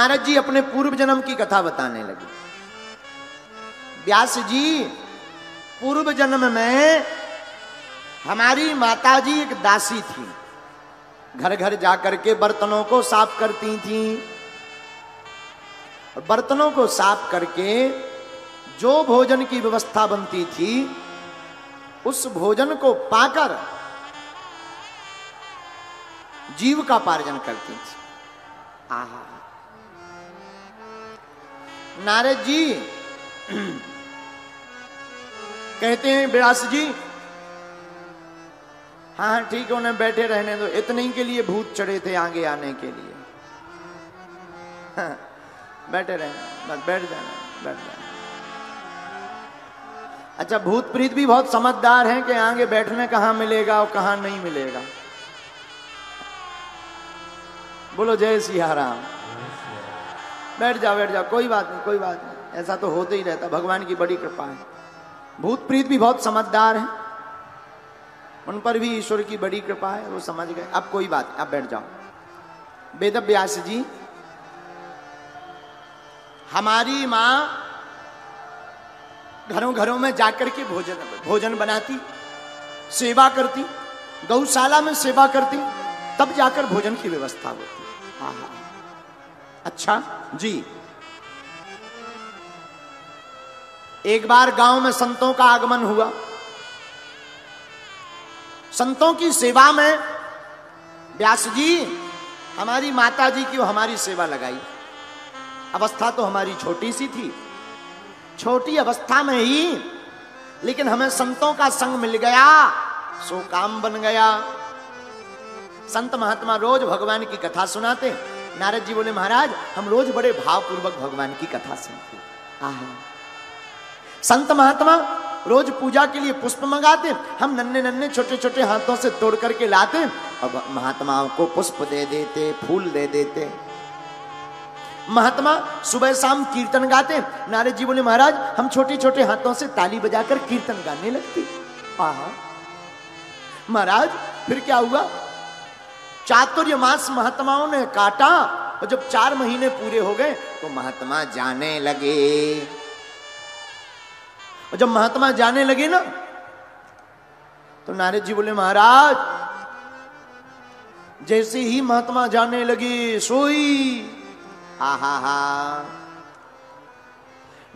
नारद जी अपने पूर्व जन्म की कथा बताने लगे। व्यास जी, पूर्व जन्म में हमारी माताजी एक दासी थी, घर घर जाकर के बर्तनों को साफ करती थी। बर्तनों को साफ करके जो भोजन की व्यवस्था बनती थी उस भोजन को पाकर जीव का पार्जन करती थी। आहा, नारद जी कहते हैं व्यास जी, हाँ ठीक है, उन्हें बैठे रहने दो, इतने ही के लिए भूत चढ़े थे आगे आने के लिए। हाँ, बैठे रहना, बस बैठ जाना, बैठ जाना। अच्छा, भूत प्रीत भी बहुत समझदार हैं कि आगे बैठने कहाँ मिलेगा और कहाँ नहीं मिलेगा। बोलो जय सिया राम। बैठ जाओ, बैठ जाओ, कोई बात नहीं, कोई बात नहीं, ऐसा तो होते ही रहता, भगवान की बड़ी कृपा है। भूत प्रीत भी बहुत समझदार हैं, उन पर भी ईश्वर की बड़ी कृपा है, वो समझ गए। अब कोई बात, अब बैठ जाओ। वेदव्यास जी, हमारी माँ घरों घरों में जाकर के भोजन बनाती, सेवा करती, गौशाला में सेवा करती, तब जाकर भोजन की व्यवस्था होती। आहा, अच्छा जी। एक बार गांव में संतों का आगमन हुआ, संतों की सेवा में व्यास जी हमारी माता जी की हमारी सेवा लगाई। अवस्था तो हमारी छोटी सी थी, छोटी अवस्था में ही, लेकिन हमें संतों का संग मिल गया, सो काम बन गया। संत महात्मा रोज भगवान की कथा सुनाते। नारद जी बोले, महाराज हम रोज बड़े भावपूर्वक भगवान की कथा सुनते। आहा, संत महात्मा रोज पूजा के लिए पुष्प मंगाते, हम नन्हे नन्हे छोटे छोटे हाथों से तोड़ करके लाते और महात्माओं को पुष्प दे देते, फूल दे देते। महात्मा सुबह शाम कीर्तन गाते। नारद जी बोले, महाराज हम छोटे छोटे हाथों से ताली बजाकर कीर्तन गाने लगते। आहा, महाराज फिर क्या हुआ, चातुर्य मास महात्माओं ने काटा और जब 4 महीने पूरे हो गए तो महात्मा जाने लगे। और जब महात्मा जाने लगे ना तो नारद जी बोले, महाराज जैसे ही महात्मा जाने लगे सोई। आहा हा,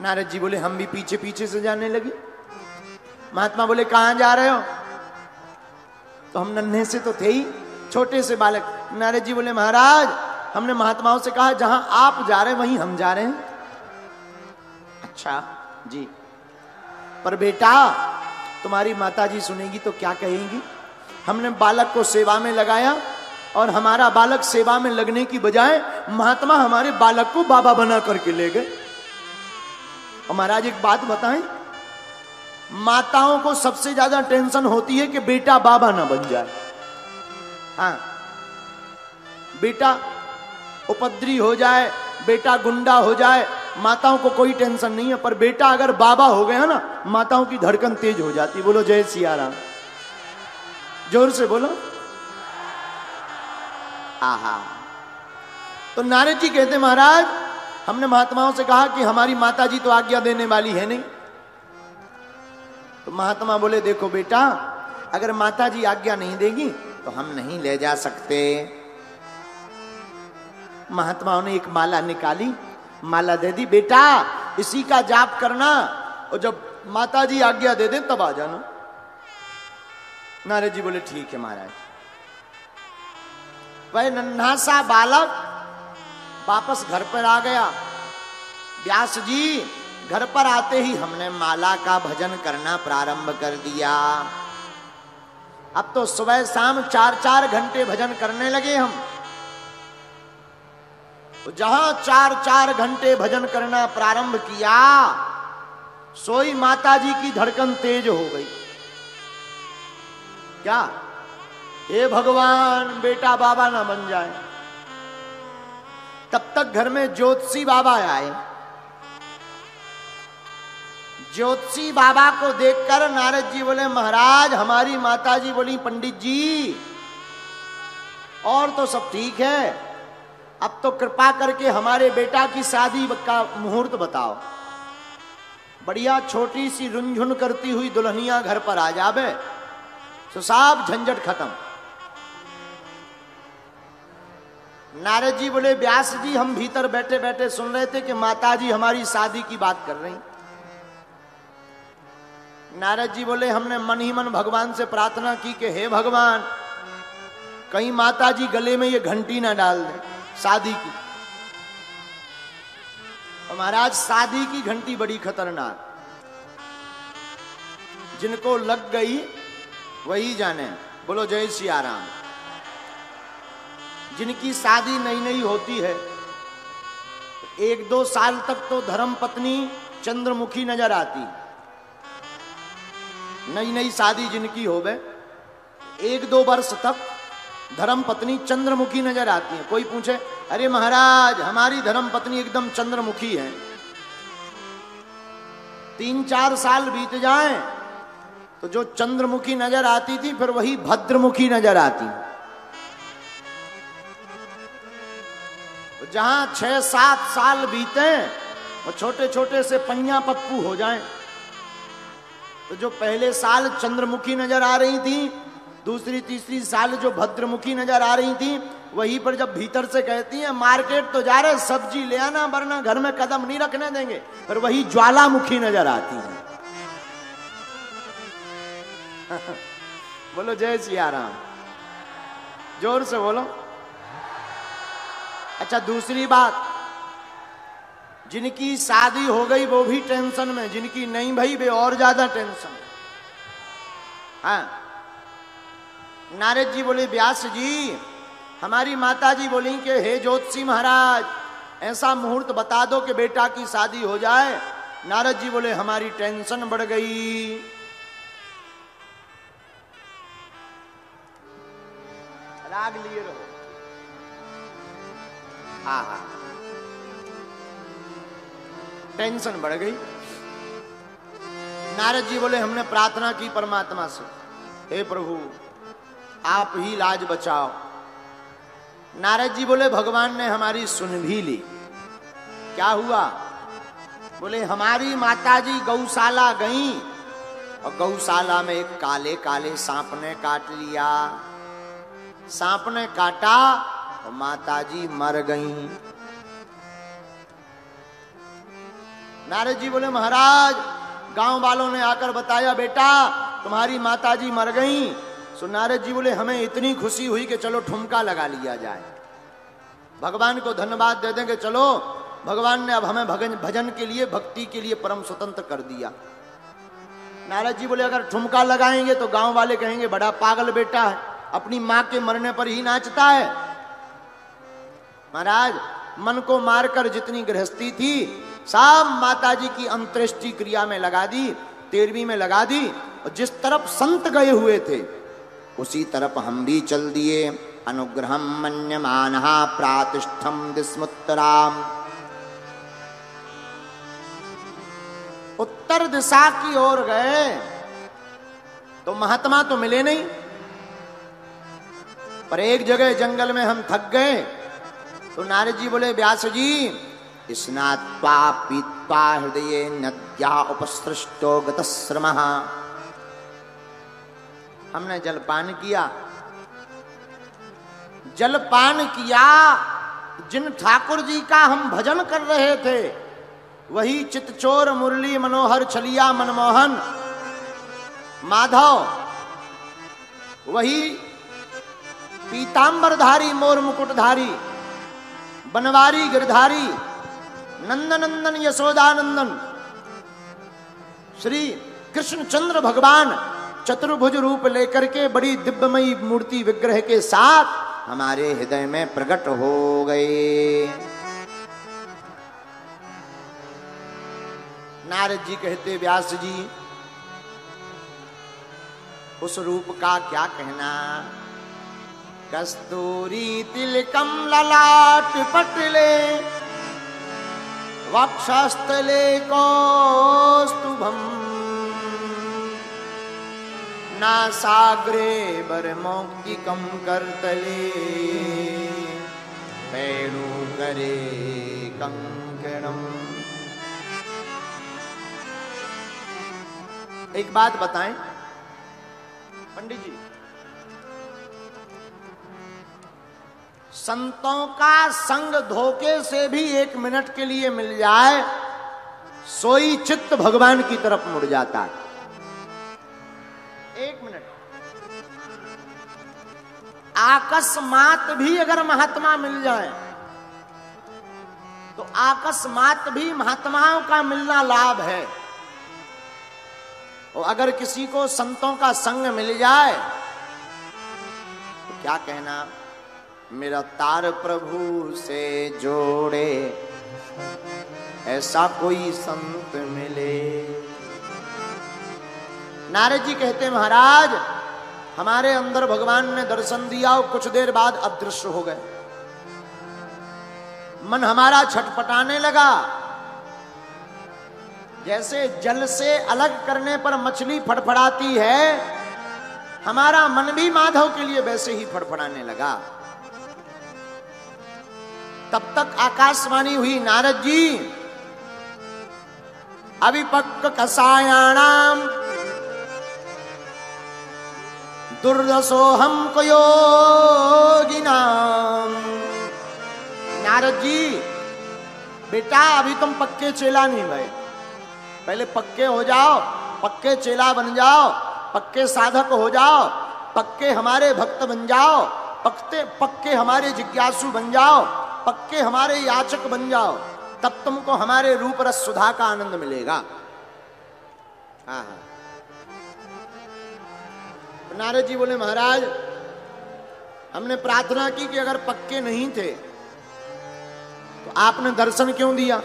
नारद जी बोले हम भी पीछे पीछे से जाने लगे। महात्मा बोले, कहां जा रहे हो? तो हम नन्हे से तो थे ही, छोटे से बालक। नारद जी बोले, महाराज हमने महात्माओं से कहा जहां आप जा रहे वहीं हम जा रहे हैं। अच्छा जी, पर बेटा तुम्हारी माताजी सुनेगी तो क्या कहेंगी, हमने बालक को सेवा में लगाया और हमारा बालक सेवा में लगने की बजाय महात्मा हमारे बालक को बाबा बना करके ले गए। और महाराज एक बात बताएं, माताओं को सबसे ज्यादा टेंशन होती है कि बेटा बाबा ना बन जाए। हाँ, बेटा उपद्रवी हो जाए, बेटा गुंडा हो जाए, माताओं को कोई टेंशन नहीं है, पर बेटा अगर बाबा हो गया ना, माताओं की धड़कन तेज हो जाती। बोलो जय सिया राम, जोर से बोलो। आहा, तो नारद जी कहते, महाराज हमने महात्माओं से कहा कि हमारी माताजी तो आज्ञा देने वाली है नहीं। तो महात्मा बोले, देखो बेटा अगर माताजी आज्ञा नहीं देगी तो हम नहीं ले जा सकते। महात्माओं ने एक माला निकाली, माला दे दी, बेटा इसी का जाप करना और जब माताजी आज्ञा दे दे तब आ जाना। नारद जी बोले, ठीक है महाराज। वह नन्हा सा बालक वापस घर पर आ गया। व्यास जी घर पर आते ही हमने माला का भजन करना प्रारंभ कर दिया। अब तो सुबह शाम 4-4 घंटे भजन करने लगे हम। जहां 4-4 घंटे भजन करना प्रारंभ किया, सोई माता जी की धड़कन तेज हो गई। क्या, हे भगवान बेटा बाबा ना बन जाए। तब तक घर में ज्योतिषी बाबा आए। ज्योतिषी बाबा को देखकर नारद जी बोले, महाराज हमारी माता जी बोली, पंडित जी और तो सब ठीक है, अब तो कृपा करके हमारे बेटा की शादी का मुहूर्त बताओ। बढ़िया छोटी सी रुंझुन करती हुई दुल्हनिया घर पर आ जावे तो साहब झंझट खत्म। नारद जी बोले, व्यास जी हम भीतर बैठे बैठे सुन रहे थे कि माताजी हमारी शादी की बात कर रही। नारद जी बोले, हमने मन ही मन भगवान से प्रार्थना की कि हे भगवान कहीं माताजी गले में ये घंटी ना डाल दे शादी की। तो महाराज शादी की घंटी बड़ी खतरनाक, जिनको लग गई वही जाने। बोलो जय सिया राम। जिनकी शादी नई नई होती है एक दो साल तक तो धर्म पत्नी चंद्रमुखी नजर आती। नई नई शादी जिनकी होवे एक दो वर्ष तक धर्म पत्नी चंद्रमुखी नजर आती है। कोई पूछे, अरे महाराज हमारी धर्म पत्नी एकदम चंद्रमुखी है। 3-4 साल बीत जाएं तो जो चंद्रमुखी नजर आती थी फिर वही भद्रमुखी नजर आती। जहां 6-7 साल बीते वो छोटे छोटे से पन्या पप्पू हो जाएं तो जो पहले साल चंद्रमुखी नजर आ रही थी, दूसरी तीसरी साल जो भद्रमुखी नजर आ रही थी, वहीं पर जब भीतर से कहती है मार्केट तो जा रहे सब्जी ले आना वरना घर में कदम नहीं रखने देंगे, पर वही ज्वालामुखी नजर आती है। बोलो जय सिया राम, जोर से बोलो। अच्छा दूसरी बात, जिनकी शादी हो गई वो भी टेंशन में, जिनकी नहीं भाई वे और ज्यादा टेंशन। हाँ, नारद जी बोले, व्यास जी हमारी माताजी बोली कि हे ज्योतिषी महाराज ऐसा मुहूर्त बता दो कि बेटा की शादी हो जाए। नारद जी बोले, हमारी टेंशन बढ़ गई। राग लिए रहो। आहा, टेंशन बढ़ गई। नारद जी बोले, हमने प्रार्थना की परमात्मा से, हे प्रभु आप ही लाज बचाओ। नारद जी बोले, भगवान ने हमारी सुन भी ली। क्या हुआ? बोले, हमारी माताजी गौशाला गई और गौशाला में एक काले काले सांप ने काट लिया। सांप ने काटा और माताजी मर गई। नारद जी बोले, महाराज गांव वालों ने आकर बताया बेटा तुम्हारी माताजी मर गई। सो नारद जी बोले, हमें इतनी खुशी हुई कि चलो ठुमका लगा लिया जाए, भगवान को धन्यवाद दे देंगे। चलो भगवान ने अब हमें भजन के लिए भक्ति के लिए परम स्वतंत्र कर दिया। नारद जी बोले, अगर ठुमका लगाएंगे तो गांव वाले कहेंगे बड़ा पागल बेटा है, अपनी माँ के मरने पर ही नाचता है। महाराज मन को मारकर जितनी गृहस्थी थी सब माता जी की अंत्येष्टि क्रिया में लगा दी, 13वीं में लगा दी। और जिस तरफ संत गए हुए थे उसी तरफ हम भी चल दिए। अनुग्रहम मन्यमान प्रातिष्ठम दिस्मुत्तराम। उत्तर दिशा की ओर गए तो महात्मा तो मिले नहीं, पर एक जगह जंगल में हम थक गए। तो नारद जी बोले, व्यास जी स्नात्वा पीत्वा हृदये नद्या उपसृष्टो गतश्रमः। हमने जलपान किया, जलपान किया। जिन ठाकुर जी का हम भजन कर रहे थे वही चितचोर मुरली मनोहर छलिया मनमोहन माधव, वही पीतांबरधारी मोर मुकुटधारी बनवारी गिरधारी नंदनंदन यशोदानंदन श्री कृष्णचंद्र भगवान चतुर्भुज रूप लेकर के बड़ी दिव्यमयी मूर्ति विग्रह के साथ हमारे हृदय में प्रकट हो गए। नारद जी कहते, व्यास जी उस रूप का क्या कहना। कस्तूरी तिलकम ललाट पटले वक्षस्थले कौस्तुभम नासाग्रे बरमौक्तिकं कर्तले वेणुकरे कंकणम। एक बात बताएं पंडित जी, संतों का संग धोखे से भी एक मिनट के लिए मिल जाए सोई चित्त भगवान की तरफ मुड़ जाता है। एक मिनट आकस्मात भी अगर महात्मा मिल जाए तो आकस्मात भी महात्माओं का मिलना लाभ है, और अगर किसी को संतों का संग मिल जाए तो क्या कहना, मेरा तार प्रभु से जोड़े ऐसा कोई संत मिले। नारद जी कहते महाराज हमारे अंदर भगवान ने दर्शन दिया और कुछ देर बाद अदृश्य हो गए, मन हमारा छटपटाने लगा, जैसे जल से अलग करने पर मछली फड़फड़ाती है, हमारा मन भी माधव के लिए वैसे ही फड़फड़ाने लगा। तब तक आकाशवाणी हुई, नारद जी अविपक्व कषायाणाम दुर्दशोहम कयोगिनाम। नारद जी बेटा अभी तुम पक्के चेला नहीं भाई, पहले पक्के हो जाओ, पक्के चेला बन जाओ, पक्के साधक हो जाओ, पक्के हमारे भक्त बन जाओ, पक्के हमारे जिज्ञासु बन जाओ, पक्के हमारे याचक बन जाओ, तब तुमको हमारे रूप रस सुधा का आनंद मिलेगा। नारद जी बोले महाराज हमने प्रार्थना की कि अगर पक्के नहीं थे तो आपने दर्शन क्यों दिया,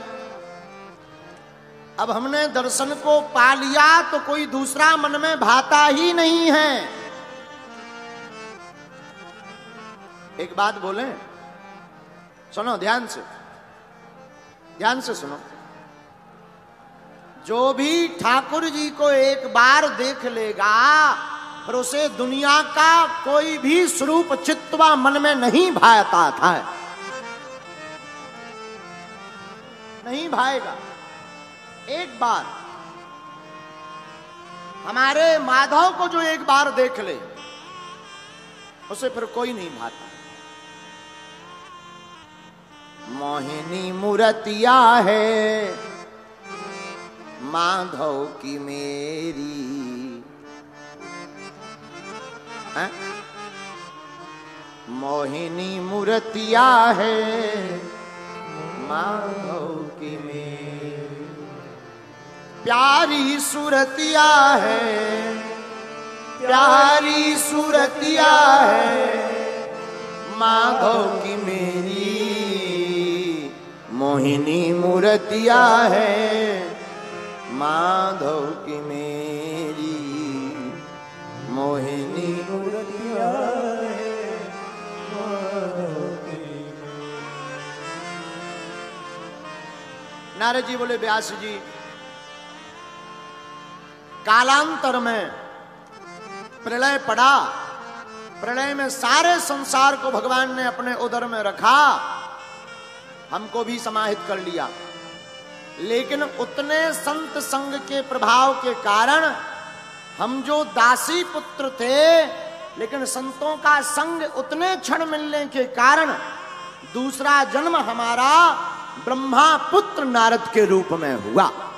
अब हमने दर्शन को पा लिया तो कोई दूसरा मन में भाता ही नहीं है। एक बात बोले, सुनो ध्यान से, ध्यान से सुनो, जो भी ठाकुर जी को एक बार देख लेगा और उसे दुनिया का कोई भी स्वरूप चित्वा मन में नहीं भाता था, नहीं भाएगा। एक बार हमारे माधव को जो एक बार देख ले उसे फिर कोई नहीं भाता। मोहिनी मूर्तिया है माधव की मेरी, मोहिनी मूर्तिया है माधव की मेरी, प्यारी सूरतिया है, प्यारी सूरतिया है माधव की मेरी, मोहिनी मूर्तिया है माधव की मेरी, मोहिनी मूर्तिया है माधव की मेरी। नारद जी बोले व्यास जी कालांतर में प्रलय पड़ा, प्रलय में सारे संसार को भगवान ने अपने उदर में रखा, हमको भी समाहित कर लिया, लेकिन उतने संत संग के प्रभाव के कारण हम जो दासी पुत्र थे, लेकिन संतों का संग उतने क्षण मिलने के कारण दूसरा जन्म हमारा ब्रह्मा पुत्र नारद के रूप में हुआ।